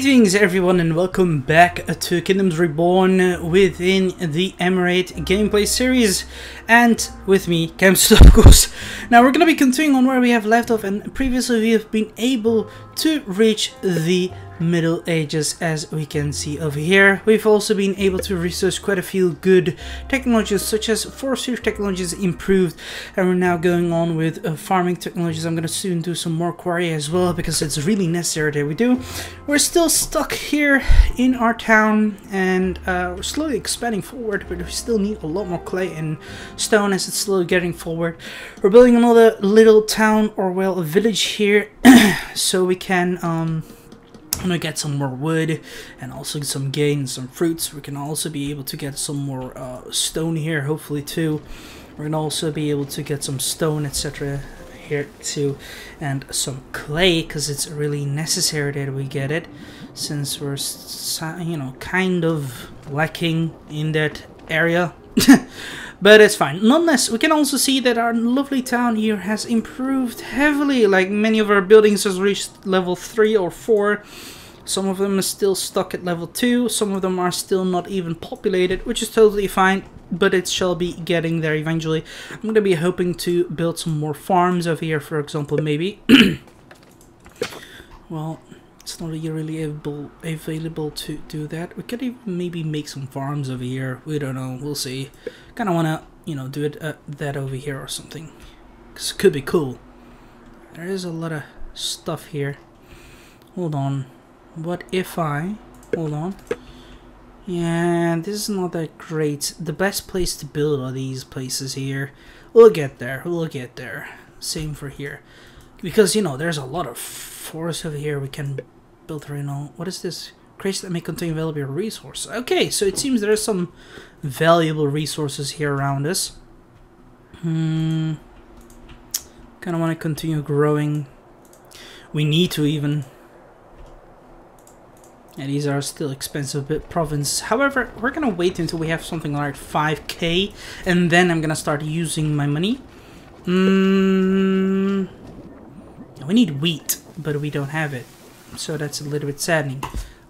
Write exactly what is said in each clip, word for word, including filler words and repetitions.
Greetings everyone and welcome back to Kingdoms Reborn within the Emirate gameplay series, and with me Kemsyt of course. Now we're going to be continuing on where we have left off, and previously we have been able to reach the Middle Ages. As we can see over here, we've also been able to research quite a few good technologies such as forestry technologies improved, and we're now going on with uh, farming technologies. I'm going to soon do some more quarry as well because it's really necessary that we do. We're still stuck here in our town and uh, we're slowly expanding forward, but we still need a lot more clay and stone as it's slowly getting forward. We're building another little town, or well, a village here so we can um, I'm gonna get some more wood and also some grain and some fruits. We can also be able to get some more uh, stone here, hopefully too. We're gonna also be able to get some stone, et cetera here too, and some clay because it's really necessary that we get it, since we're, you know, kind of lacking in that area. But it's fine. Nonetheless, we can also see that our lovely town here has improved heavily. Like, many of our buildings has reached level three or four. Some of them are still stuck at level two. Some of them are still not even populated, which is totally fine. But it shall be getting there eventually. I'm going to be hoping to build some more farms over here, for example, maybe. Well, it's not really able, available to do that. We could even maybe make some farms over here. We don't know. We'll see. Kind of want to, you know, do it uh, that over here or something. Because it could be cool. There is a lot of stuff here. Hold on. What if I... Hold on. Yeah, this is not that great. The best place to build are these places here. We'll get there. We'll get there. Same for here. Because, you know, there's a lot of forest over here. We can... built renal. What is this? Crates that may contain valuable resources. Okay, so it seems there are some valuable resources here around us. Hmm. Kind of want to continue growing. We need to even. And these are still expensive bit province. However, we're gonna wait until we have something like five K, and then I'm gonna start using my money. Hmm. We need wheat, but we don't have it. So that's a little bit saddening.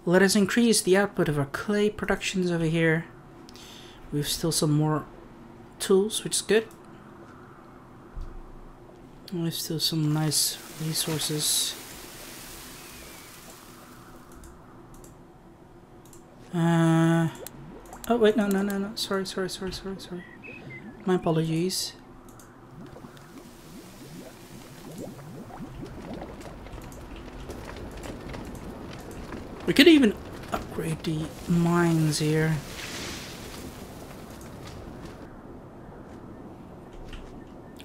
Let us increase the output of our clay productions over here. We have still some more tools, which is good. We have still some nice resources. Uh, oh wait, no, no, no, no. Sorry, sorry, sorry, sorry, sorry. My apologies. We could even upgrade the mines here.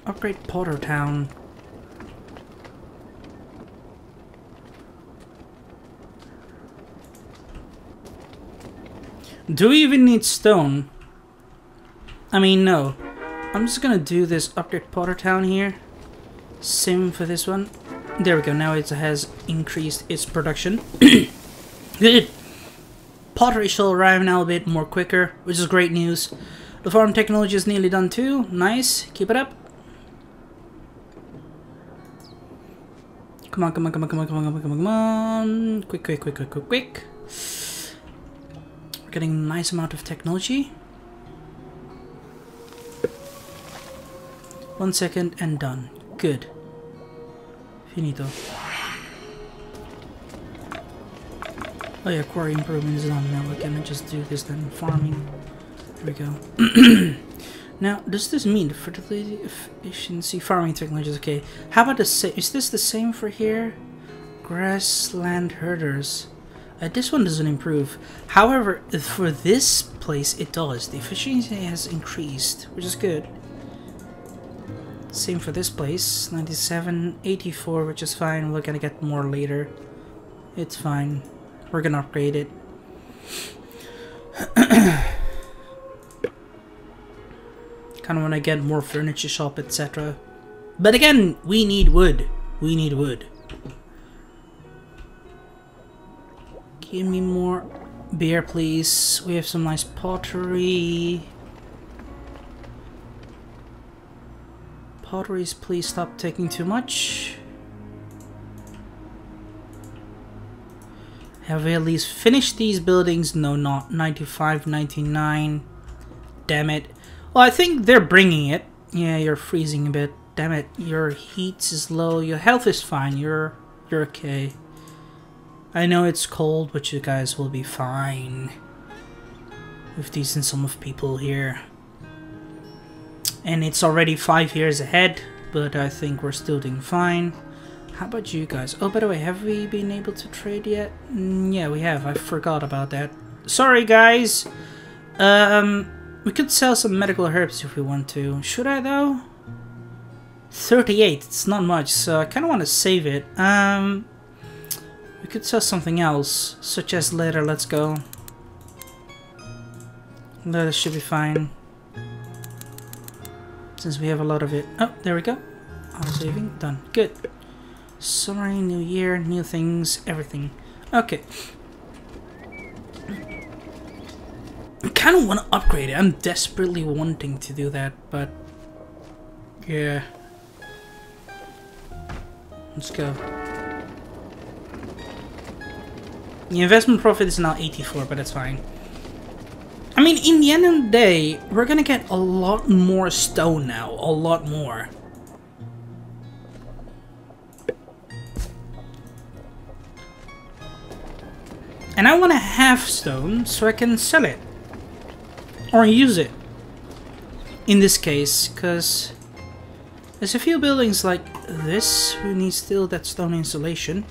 Upgrade Potter Town. Do we even need stone? I mean, no. I'm just gonna do this upgrade Potter Town here. Same for this one. There we go. Now it has increased its production. Good. Pottery shall arrive now a bit more quicker, which is great news. The farm technology is nearly done too. Nice. Keep it up. Come on, come on, come on, come on, come on, come on, come on, come on. Quick, quick, quick, quick, quick, quick. We're getting a nice amount of technology. One second and done. Good. Finito. Oh yeah, quarry improvement is done. Now we can just do this then, farming. There we go. Now, does this mean fertility efficiency farming technologies? Okay, how about the same? Is this the same for here? Grassland herders. Uh, this one doesn't improve. However, for this place it does. The efficiency has increased, which is good. Same for this place. ninety-seven, eighty-four, which is fine. We're gonna get more later. It's fine. We're gonna upgrade it. Kind of want to get more furniture shop, et cetera. But again, we need wood. We need wood. Give me more beer, please. We have some nice pottery. Potteries, please stop taking too much. Have we at least finished these buildings? No, not ninety-five, ninety-nine. Damn it. Well, I think they're bringing it. Yeah, you're freezing a bit. Damn it. Your heat is low. Your health is fine. You're you're okay. I know it's cold, but you guys will be fine. With decent sum of people here. And it's already five years ahead, but I think we're still doing fine. How about you guys? Oh, by the way, have we been able to trade yet? Mm, yeah, we have. I forgot about that. Sorry, guys. Um, we could sell some medical herbs if we want to. Should I, though? thirty-eight. It's not much, so I kind of want to save it. Um, we could sell something else, such as leather. Let's go. Leather should be fine, since we have a lot of it. Oh, there we go. Auto saving. Done. Good. Summer, new year, new things, everything. Okay. I kind of want to upgrade it. I'm desperately wanting to do that, but... yeah. Let's go. The investment profit is now eighty-four, but that's fine. I mean, in the end of the day, we're gonna get a lot more stone now. A lot more. And I want to have stone so I can sell it. Or use it. In this case, because there's a few buildings like this who need still that stone insulation.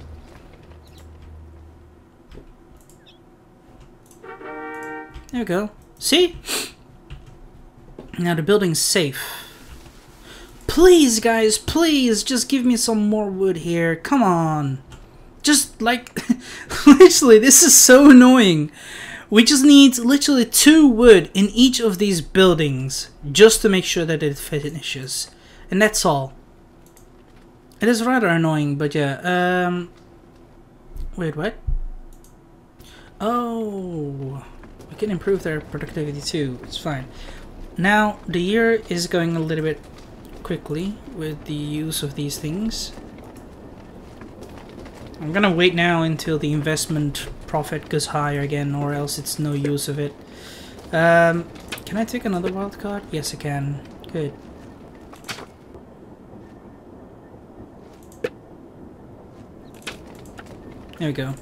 There we go. See? Now the building's safe. Please, guys, please, just give me some more wood here. Come on. Just like, literally, this is so annoying. We just need literally two wood in each of these buildings just to make sure that it finishes. And that's all. It is rather annoying, but yeah. Um, wait, what? Oh, we can improve their productivity too. It's fine. Now, the year is going a little bit quickly with the use of these things. I'm gonna wait now until the investment profit goes higher again, or else it's no use of it. Um, can I take another wild card? Yes, I can. Good. There we go.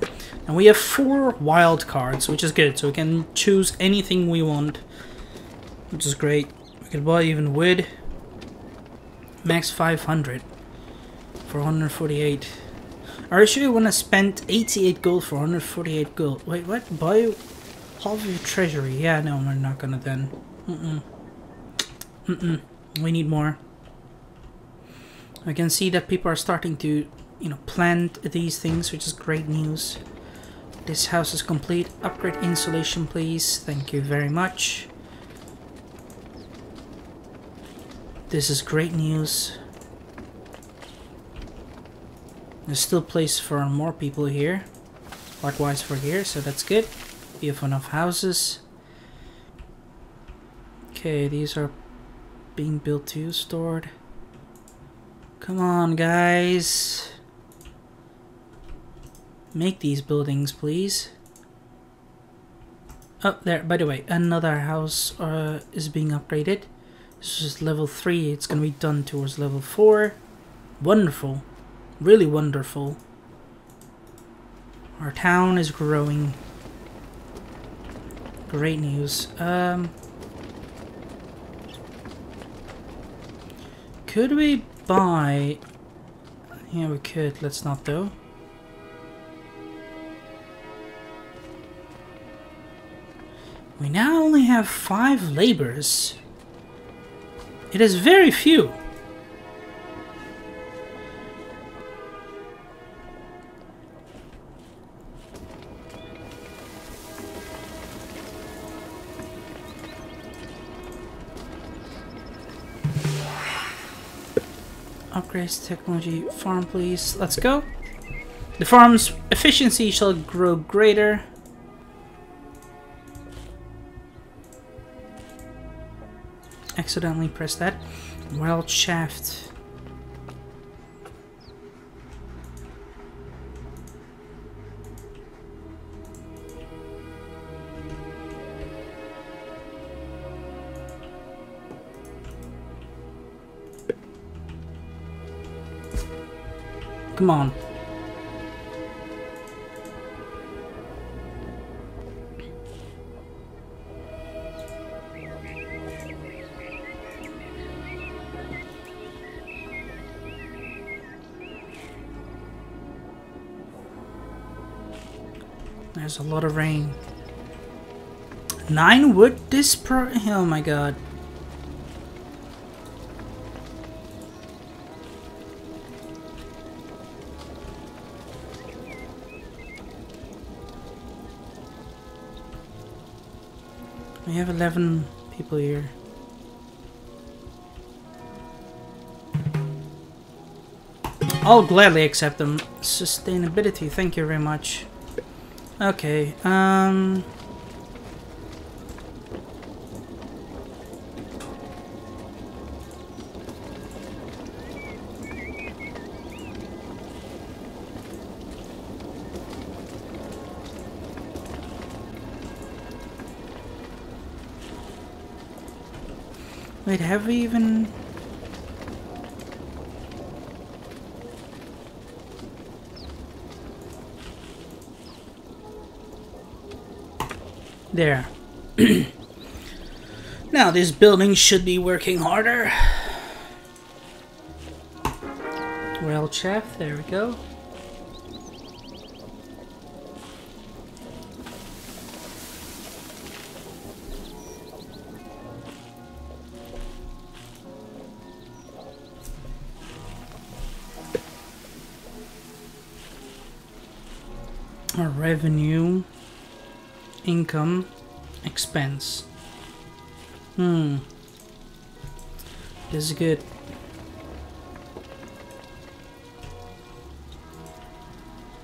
And we have four wild cards, which is good. So we can choose anything we want, which is great. We can buy even wood. Max five hundred for one hundred forty-eight. I actually want to spend eighty-eight gold for one hundred forty-eight gold. Wait, what? Buy half your treasury. Yeah, no, we're not gonna then. Mm-mm. Mm-mm. We need more. I can see that people are starting to, you know, plant these things, which is great news. This house is complete. Upgrade insulation, please. Thank you very much. This is great news. There's still place for more people here. Likewise for here, so that's good. We have enough houses. Okay, these are being built too, stored. Come on, guys. Make these buildings, please. Oh, there, by the way, another house uh, is being upgraded. This is level three. It's gonna be done towards level four. Wonderful. Really wonderful. Our town is growing. Great news. Um, could we buy... yeah, we could. Let's not, though. We now only have five laborers. It is very few. Upgrades, technology, farm please. Let's go. The farm's efficiency shall grow greater. Accidentally pressed that. Well, shaft. Come on. There's a lot of rain. Nine wood this pro- oh my god. We have eleven people here. I'll gladly accept them. Sustainability, thank you very much. Okay, um... Wait, have we even... There. Now this building should be working harder. Well, chef, there we go. Our revenue, income, expense. Hmm. This is good.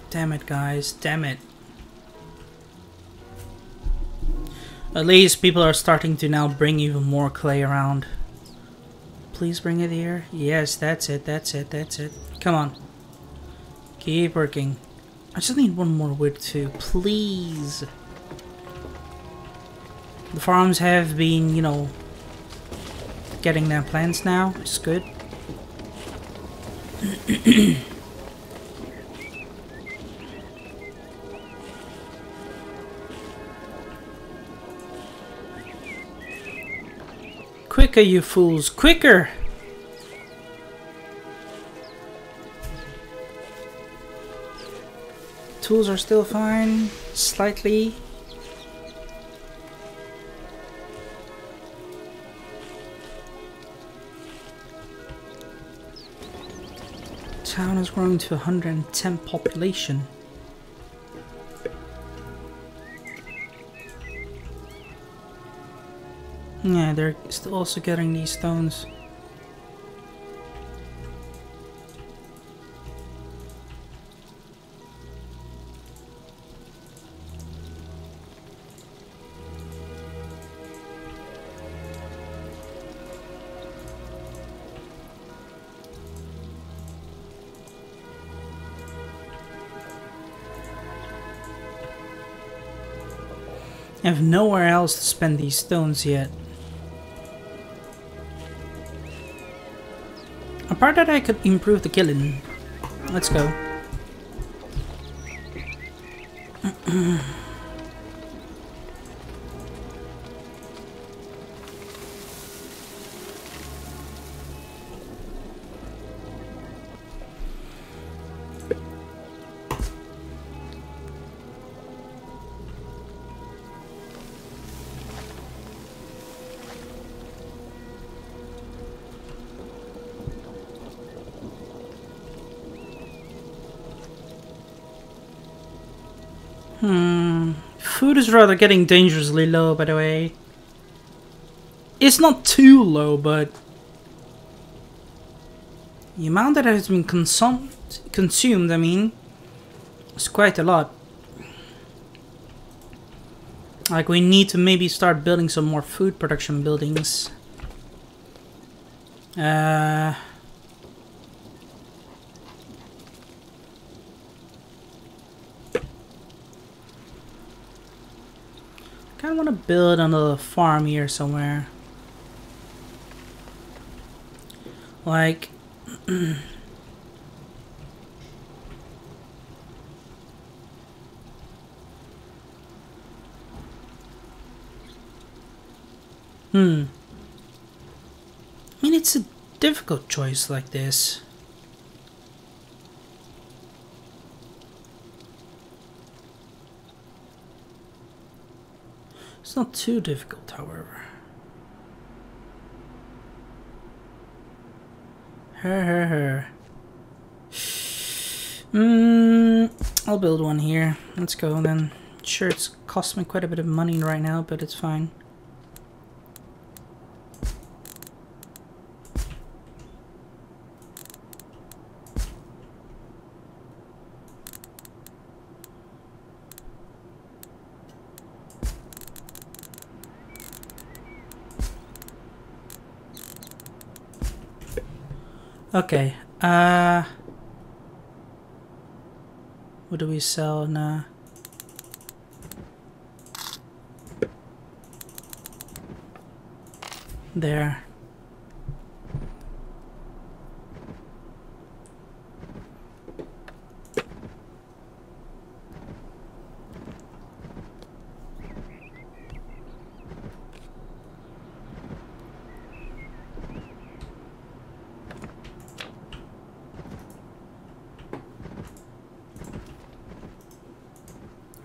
Damn it, guys. Damn it. At least people are starting to now bring even more clay around. Please bring it here. Yes, that's it. That's it. That's it. Come on. Keep working. I just need one more wood too, please. The farms have been, you know, getting their plants now. It's good. Quicker, you fools, quicker! Tools are still fine, slightly. Town has grown to one hundred ten population. Yeah, they're still also getting these stones. I have nowhere else to spend these stones yet. Apart that I could improve the killing. Let's go. Hmm, food is rather getting dangerously low, by the way. It's not too low, but the amount that has been consumed, consumed, I mean, is quite a lot. Like, we need to maybe start building some more food production buildings. Uh... I want to build another farm here somewhere. Like, Hmm. I mean, it's a difficult choice like this. It's not too difficult, however. Her, her, her. Mm, I'll build one here. Let's go then. Sure, it's cost me quite a bit of money right now, but it's fine. Okay, uh... what do we sell now? There.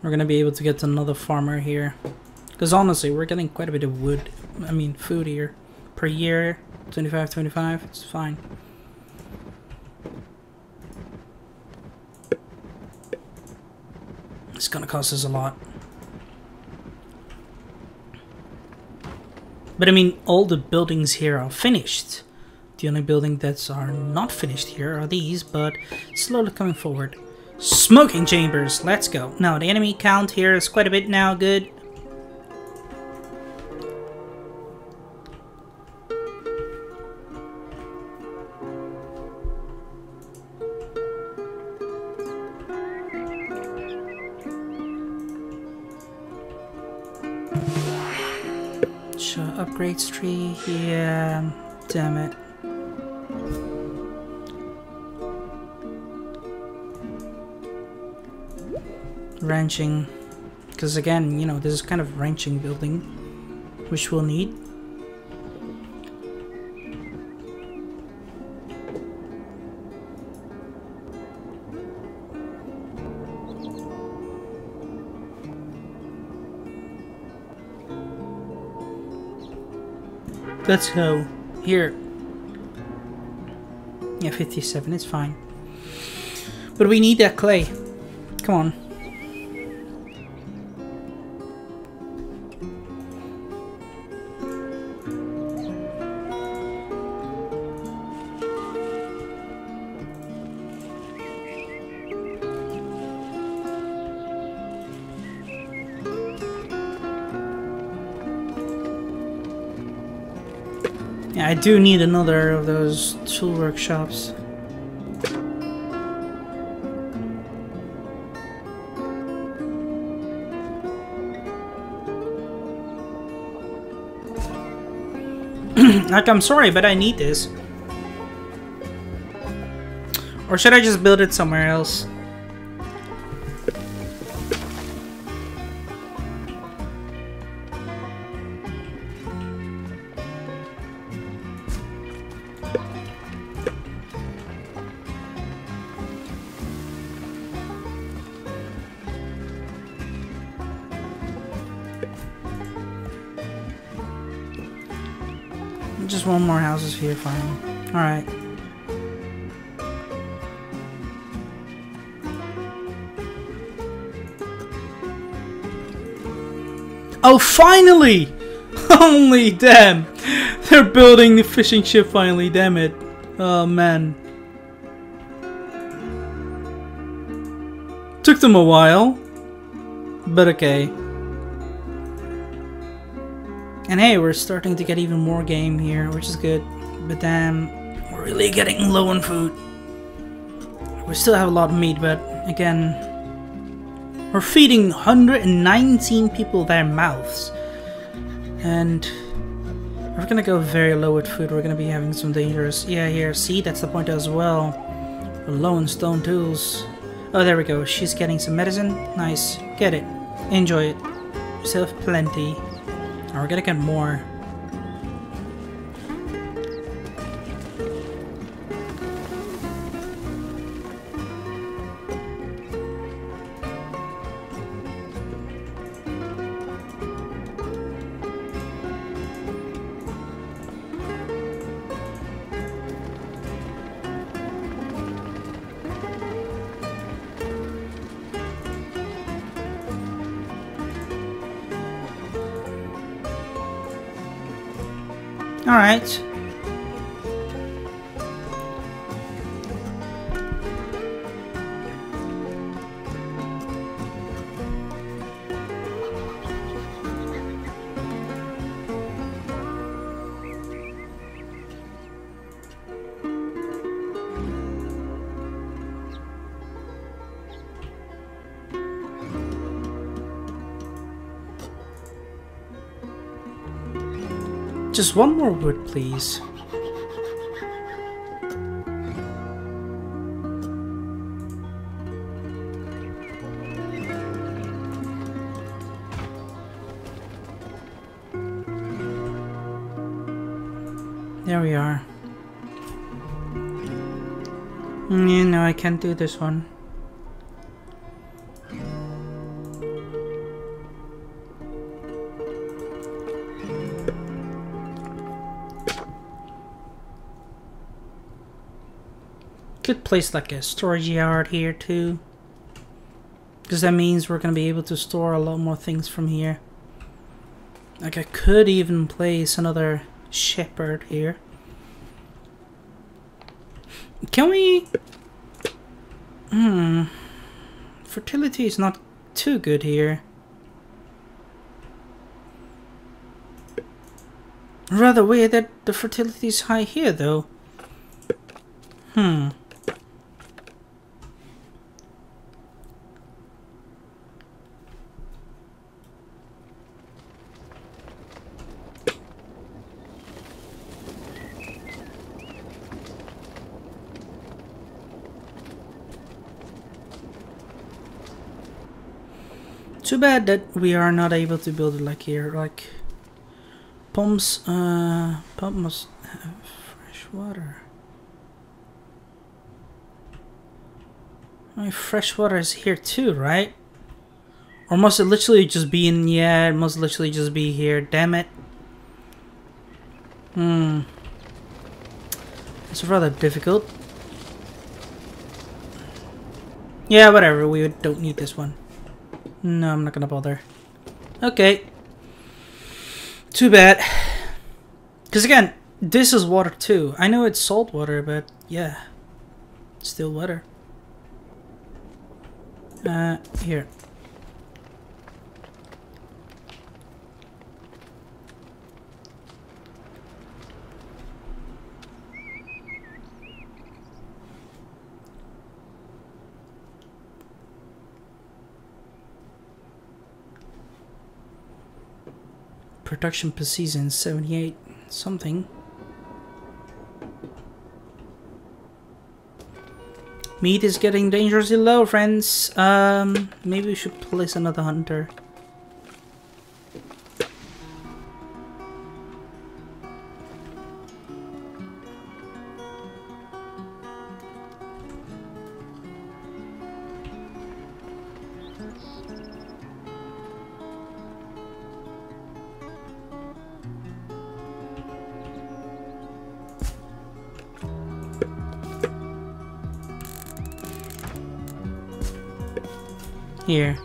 We're gonna be able to get another farmer here, because honestly we're getting quite a bit of wood, I mean food here per year. Twenty-five twenty-five, it's fine. It's gonna cost us a lot, but I mean all the buildings here are finished. The only building that's are not finished here are these, but slowly coming forward. Smoking chambers, let's go. Now the enemy count here is quite a bit now, good. So upgrades tree here, damn it. Ranching, because again, you know, this is kind of ranching building, which we'll need. Let's go here. Yeah, fifty-seven, it's fine. But we need that clay. Come on. I do need another of those tool workshops. Like, I'm sorry, but I need this. Or should I just build it somewhere else? Just one more houses here, fine. Alright. Oh, finally! Holy damn! They're building the fishing ship finally, damn it. Oh, man. Took them a while. But okay. And hey, we're starting to get even more game here, which is good. But damn, we're really getting low on food. We still have a lot of meat, but again, we're feeding one hundred nineteen people their mouths. And we're gonna go very low with food. We're gonna be having some dangerous. Yeah, here, see, that's the point as well. We're low on stone tools. Oh, there we go. She's getting some medicine. Nice. Get it. Enjoy it. You still have plenty. We're gonna get more. Alright. Just one more wood, please. There we are. Mm, no, I can't do this one. Could place like a storage yard here too, because that means we're gonna be able to store a lot more things from here. Like I could even place another shepherd here. Can we? Hmm. Fertility is not too good here. Rather weird that the fertility is high here though. Hmm. Too bad that we are not able to build it like here, like pumps, uh, pump must have fresh water. I mean, fresh water is here too, right? Or must it literally just be in, yeah, it must literally just be here, damn it. Hmm. It's rather difficult. Yeah, whatever, we don't need this one. No, I'm not gonna bother. Okay. Too bad. Because again, this is water too. I know it's salt water, but yeah. Still water. Uh, here. Production per season, seventy-eight something. Meat is getting dangerously low, friends. Um, maybe we should place another hunter. Here.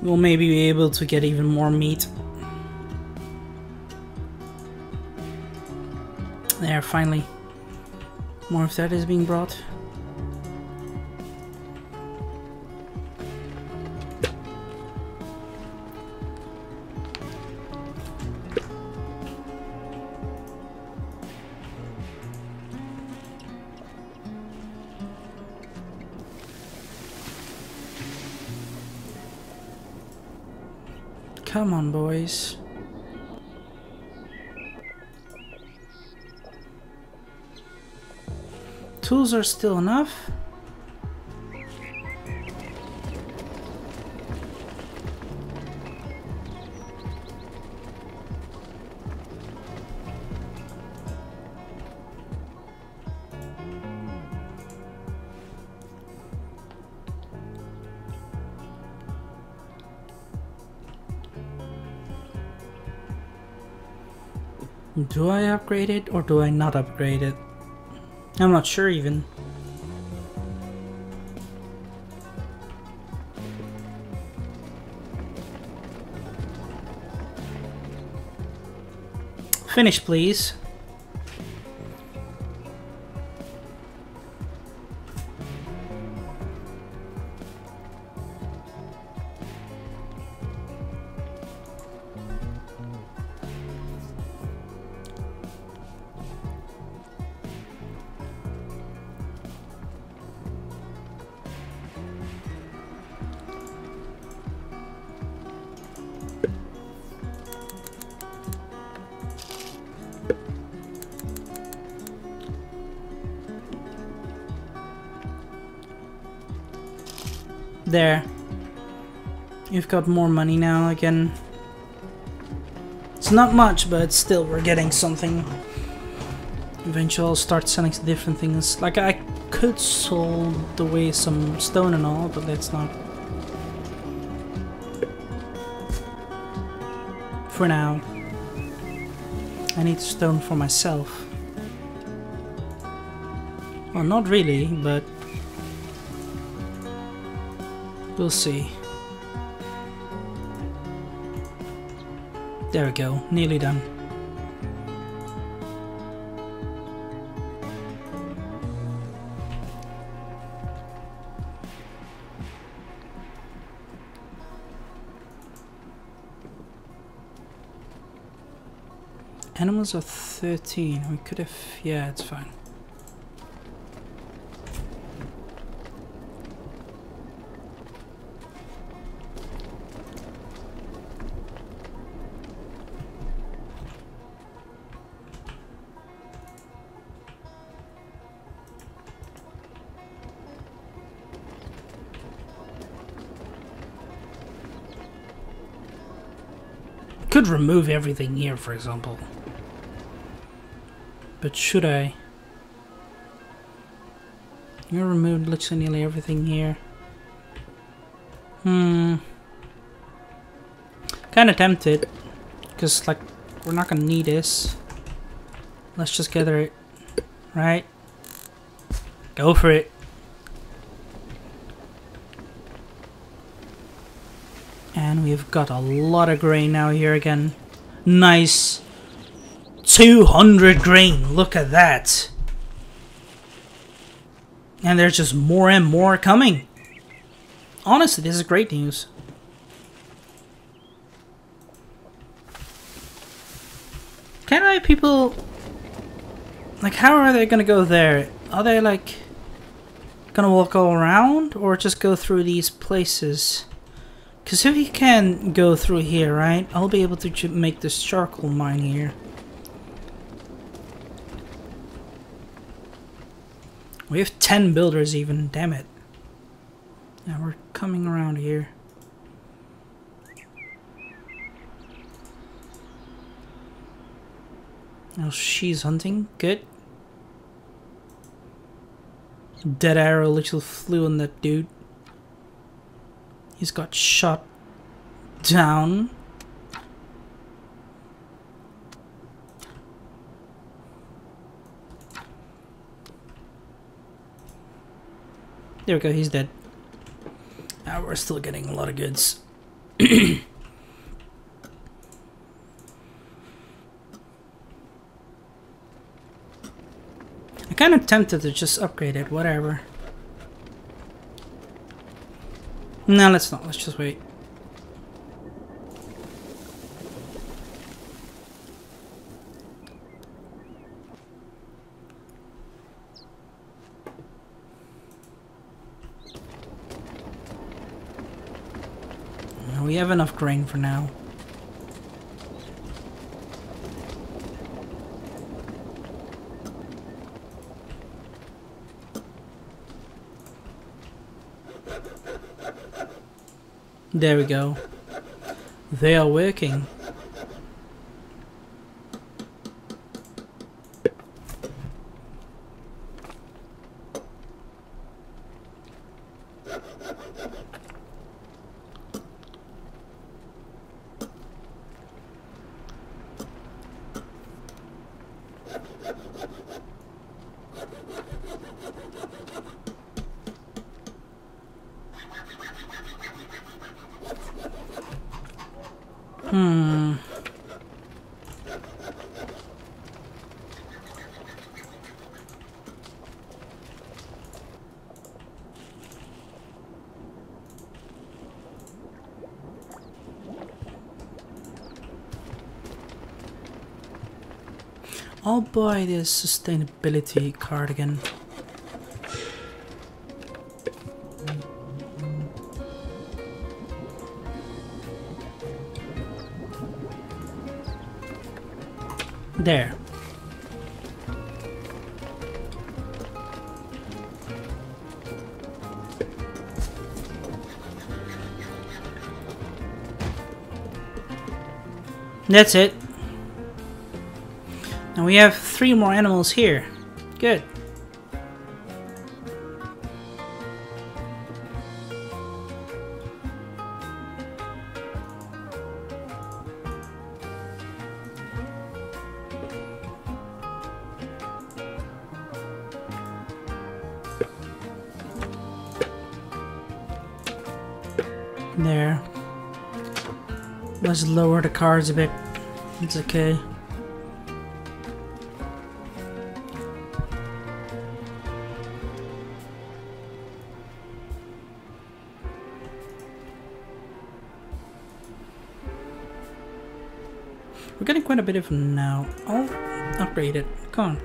We'll maybe be able to get even more meat. There, finally. More of that is being brought. Come on, boys. Tools are still enough. Do I upgrade it or do I not upgrade it? I'm not sure even. Finish, please. There. You've got more money now again. It's not much, but still we're getting something. Eventually I'll start selling different things. Like I could sold away some stone and all, but that's not. For now. I need stone for myself. Well, not really, but we'll see. There we go, nearly done. Animals are thirteen, we could have, yeah, it's fine. Could remove everything here, for example, but should I? You removed literally nearly everything here. Hmm. Kind of tempted, because like we're not gonna need this. Let's just gather it, right? Go for it. And we've got a lot of grain now here again. Nice. two hundred grain. Look at that. And there's just more and more coming. Honestly, this is great news. Can I people... Like, how are they gonna go there? Are they like... Gonna walk all around? Or just go through these places? Because if you can go through here, right, I'll be able to make this charcoal mine here. We have ten builders even, damn it. Now we're coming around here. Now she's hunting, good. Dead arrow literally flew on that dude. He's got shot down. There we go, he's dead. Now we're still getting a lot of goods. I'm kind of tempted to just upgrade it, whatever. No, let's not. Let's just wait. No, we have enough grain for now. There we go. They are working. Hmm. I'll buy the sustainability cardigan. There. That's it. Now we have three more animals here. Good. There. Let's lower the cards a bit. It's okay. We're getting quite a bit of now. I'll upgrade it. Come on.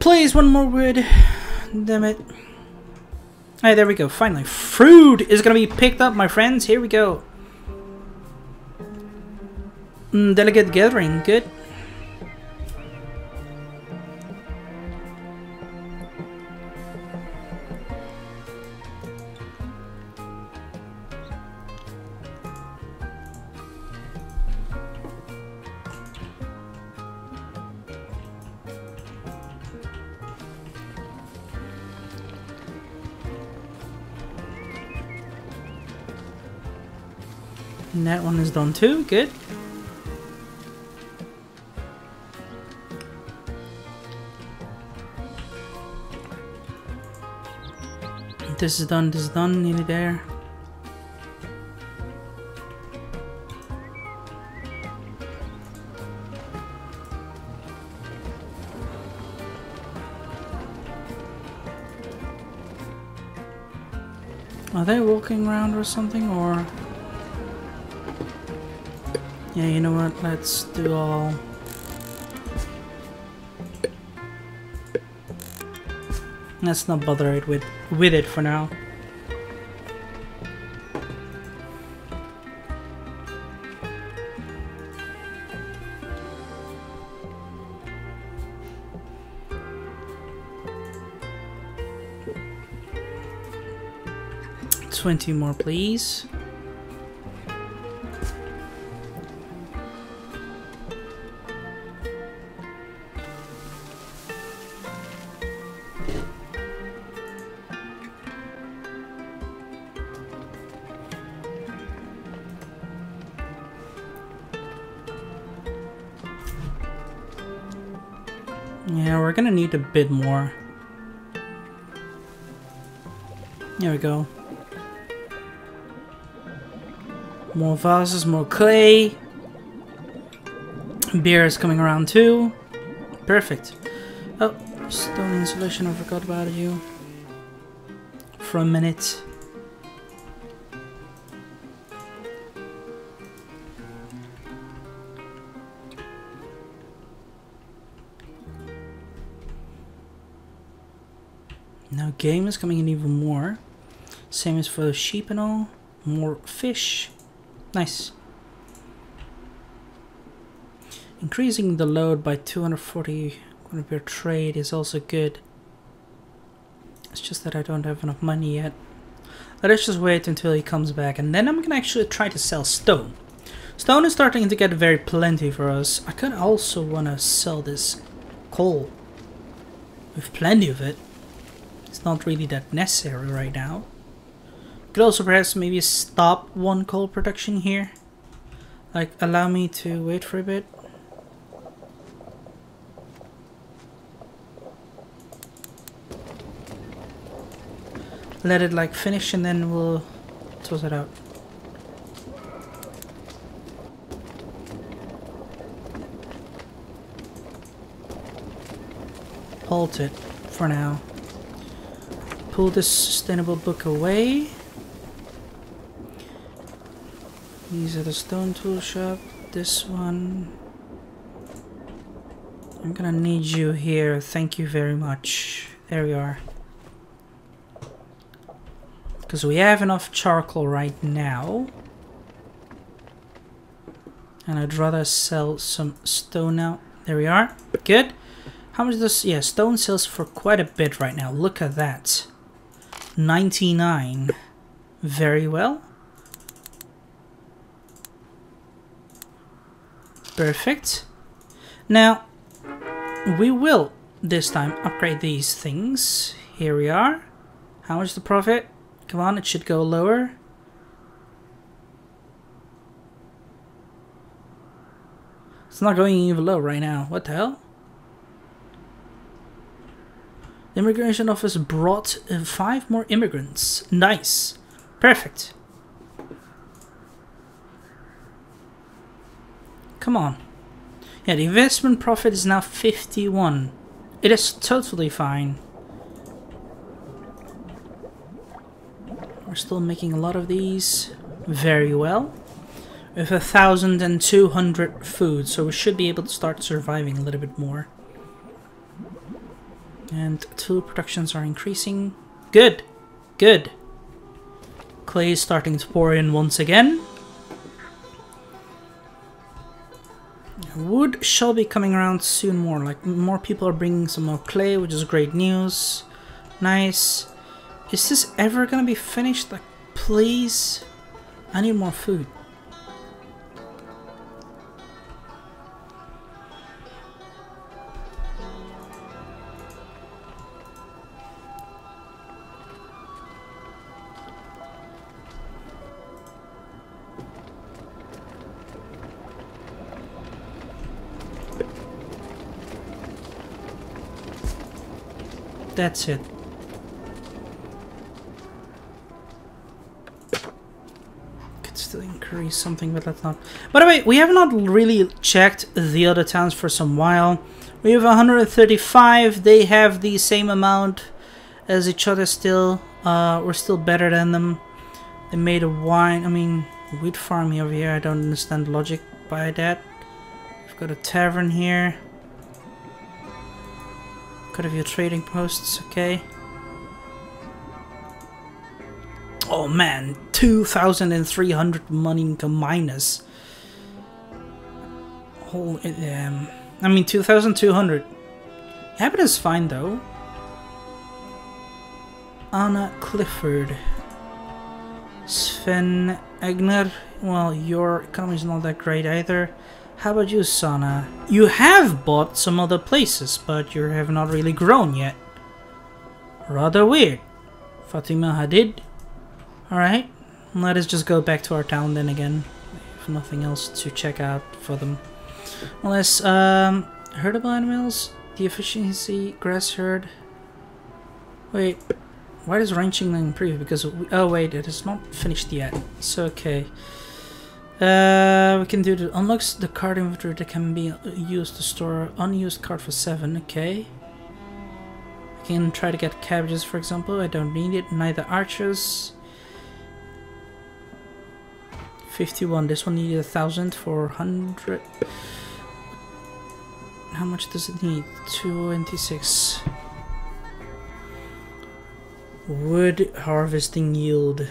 Please, one more wood. Damn it. Hey, there we go. Finally, fruit is gonna be picked up, my friends. Here we go. Mm, delegate gathering. Good. And that one is done too, good. This is done, this is done, nearly there. Are they walking around or something, or...? Yeah, you know what, let's do all... Let's not bother it with, with it for now. twenty more, please. Yeah, we're gonna need a bit more. There we go. More vases, more clay. Beer is coming around too. Perfect. Oh, stone insulation, I forgot about you. For a minute. Now game is coming in even more. Same as for the sheep and all. More fish. Nice. Increasing the load by two hundred forty per trade is also good. It's just that I don't have enough money yet. Let us just wait until he comes back, and then I'm gonna actually try to sell stone. Stone is starting to get very plenty for us. I could also wanna sell this coal. With plenty of it. It's not really that necessary right now. Could also perhaps maybe stop one coal production here. Like, allow me to wait for a bit. Let it like finish and then we'll sort it out. Halt it for now. Pull this sustainable book away. These are the stone tool shop. this one. I'm gonna need you here. Thank you very much. There we are. Because we have enough charcoal right now. And I'd rather sell some stone now. There we are. Good. How much does... Yeah, stone sells for quite a bit right now. Look at that. ninety-nine. Very well. Perfect. Now, we will this time upgrade these things. Here we are. How much is the profit? Come on, it should go lower. It's not going even low right now. What the hell? The immigration office brought five more immigrants. Nice. Perfect. Come on. Yeah, the investment profit is now fifty-one. It is totally fine. We're still making a lot of these. Very well. With a thousand and two hundred food, so we should be able to start surviving a little bit more. And tool productions are increasing. Good, good. Clay is starting to pour in once again. Wood shall be coming around soon more. Like, more people are bringing some more clay, which is great news. Nice. Is this ever gonna be finished? Like, please. I need more food. That's it. Could still increase something, but let's not. By the way, we have not really checked the other towns for some while. We have one hundred thirty-five. They have the same amount as each other still. Uh, we're still better than them. They made a wine. I mean, wheat farm over here. I don't understand logic by that. We've got a tavern here. Of your trading posts, okay. Oh man, two thousand three hundred money minus. Whole, um, I mean, two thousand two hundred. Habit is fine though. Anna Clifford, Sven Egner. Well, your economy is not that great either. How about you, Sana? You have bought some other places, but you have not really grown yet. Rather weird. Fatima Hadid. Alright, let us just go back to our town then again. We have nothing else to check out for them. Unless, um, herdable animals, the efficiency, grass herd. Wait, why does ranching improve? Because, we, oh wait, it is not finished yet. So, okay. Uh, we can do the unlocks the card inventory that can be used to store unused card for seven. Okay. I can try to get cabbages, for example. I don't need it. Neither archers. Fifty-one. This one needed a thousand for hundred. How much does it need? Twenty-six. Wood harvesting yield.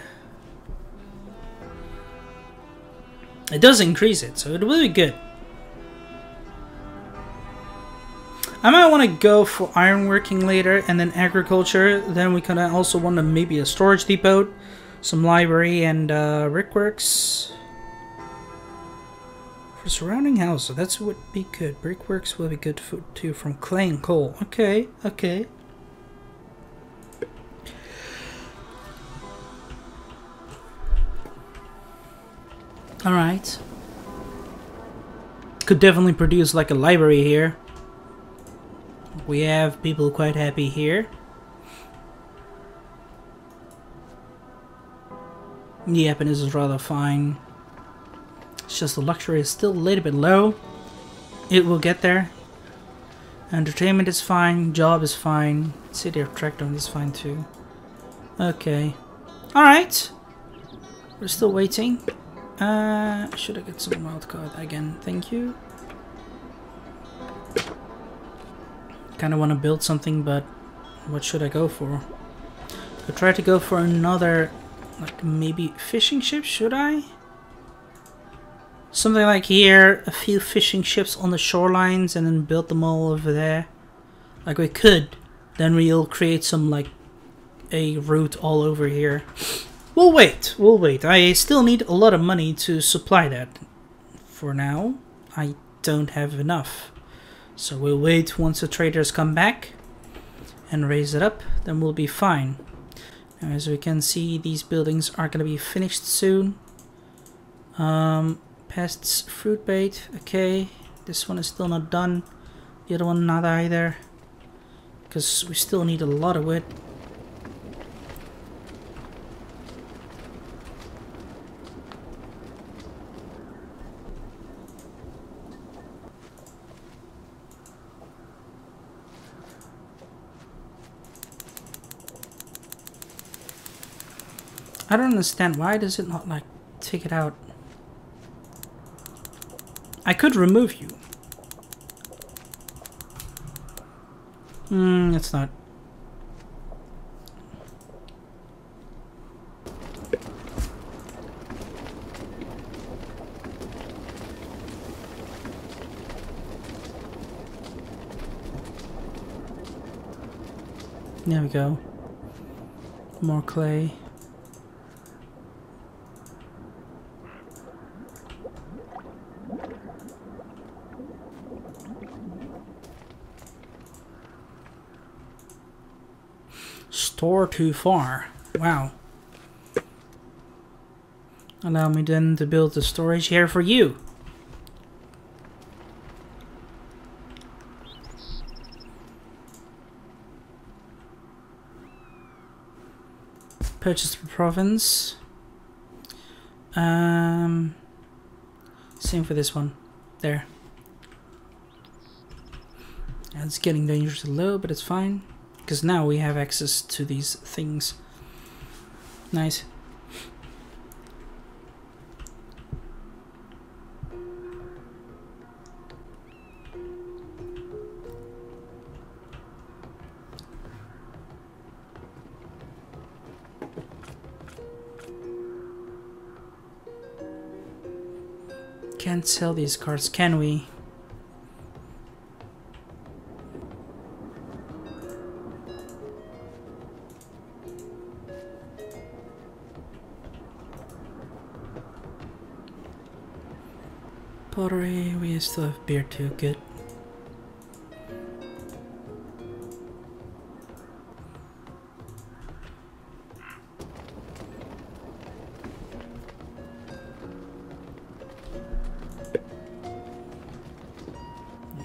It does increase it, so it will be good. I might want to go for ironworking later and then agriculture. Then we can also want to maybe a storage depot, some library, and uh, brickworks. For surrounding houses, that would be good. Brickworks will be good for, too, from clay and coal. Okay, okay. Alright. Could definitely produce like a library here. We have people quite happy here. The happiness is rather fine. It's just the luxury is still a little bit low. It will get there. Entertainment is fine. Job is fine. City of Trackdown is fine too. Okay. Alright. We're still waiting. Uh, should I get some wildcard again? Thank you. Kind of want to build something, but what should I go for? I try to go for another, like maybe fishing ship. Should I? Something like here, a few fishing ships on the shorelines, and then build them all over there. Like we could. Then we'll create some like a route all over here. We'll wait. We'll wait. I still need a lot of money to supply that. For now, I don't have enough. So we'll wait once the traders come back and raise it up. Then we'll be fine. Now, as we can see, these buildings are going to be finished soon. Um, pests, fruit bait. Okay, this one is still not done. The other one not either. Because we still need a lot of wood. I don't understand, why does it not, like, take it out? I could remove you. Hmm, it's not. There we go. More clay. Store too far. Wow. Allow me then to build the storage here for you. Purchase per province. Um, same for this one. There. Yeah, it's getting dangerously low, but it's fine. Because now we have access to these things. Nice. Can't sell these cards, can we? Pottery, we still have beer too, good.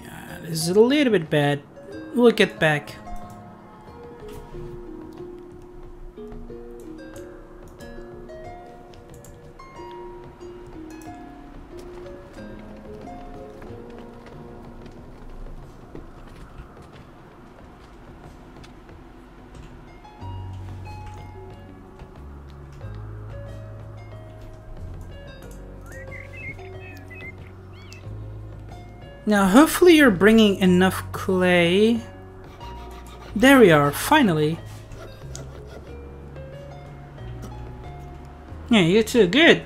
Yeah, this is a little bit bad. We'll get back. Now, hopefully you're bringing enough clay. There we are, finally. Yeah, you too, good.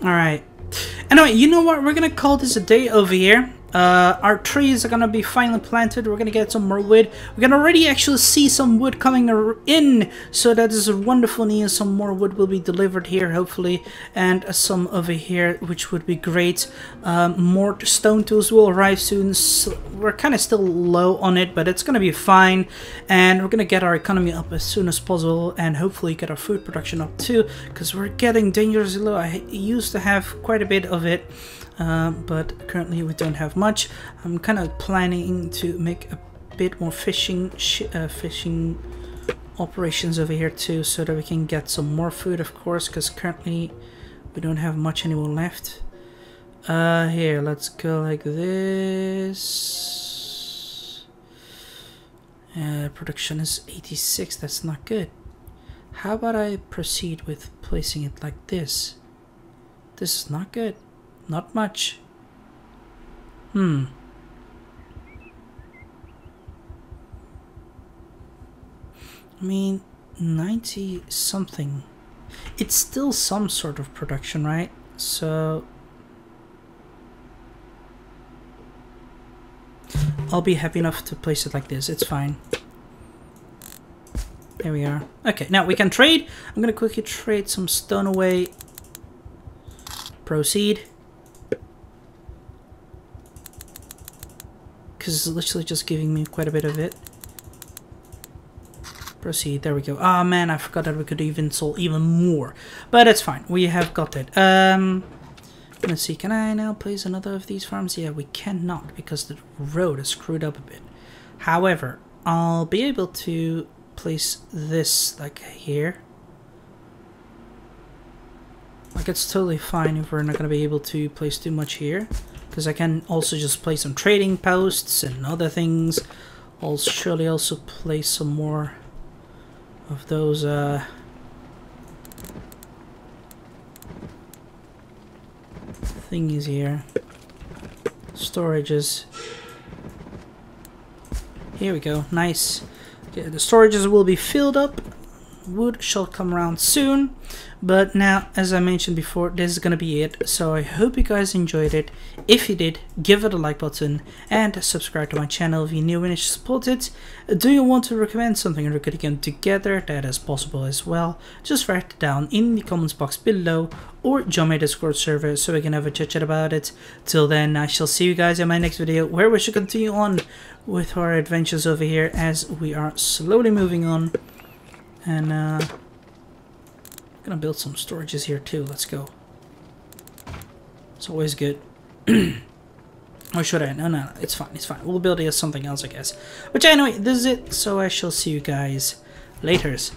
Alright. Anyway, you know what? We're gonna call this a day over here. Uh, our trees are gonna be finally planted. We're gonna get some more wood. We can already actually see some wood coming in, so that is wonderful news. Some more wood will be delivered here, hopefully, and some over here, which would be great. Um, more stone tools will arrive soon. So we're kind of still low on it, but it's gonna be fine. And we're gonna get our economy up as soon as possible, and hopefully get our food production up too, because we're getting dangerously low. I used to have quite a bit of it. Uh, but currently we don't have much. I'm kind of planning to make a bit more fishing sh uh, fishing operations over here too, so that we can get some more food, of course, because currently we don't have much anymore left. Uh, here, let's go like this. Uh, production is eighty-six, that's not good. How about I proceed with placing it like this? This is not good. Not much. Hmm. I mean, ninety something. It's still some sort of production, right? So I'll be happy enough to place it like this. It's fine. There we are. Okay, now we can trade. I'm gonna quickly trade some stone away. Proceed. Because it's literally just giving me quite a bit of it. Proceed. There we go. Ah, man, I forgot that we could even sell even more. But it's fine. We have got it. Um, let's see. Can I now place another of these farms? Yeah, we cannot because the road is screwed up a bit. However, I'll be able to place this like here. Like, it's totally fine if we're not going to be able to place too much here, because I can also just place some trading posts and other things. I'll surely also place some more of those uh thingies here, storages. Here we go. Nice. Okay, the storages will be filled up. Wood shall come around soon, but now, as I mentioned before, this is gonna be it. So I hope you guys enjoyed it. If you did, give it a like button and subscribe to my channel if you're new and you support it. Do you want to recommend something we're gonna get together? That is possible as well. Just write it down in the comments box below, or join my Discord server so we can have a chit chat about it. Till then, I shall see you guys in my next video, where we should continue on with our adventures over here as we are slowly moving on. And uh, I'm gonna build some storages here too. Let's go. It's always good. Or should I? No, no, no, it's fine, it's fine. We'll build it as something else, I guess. Which anyway, this is it. So I shall see you guys laters.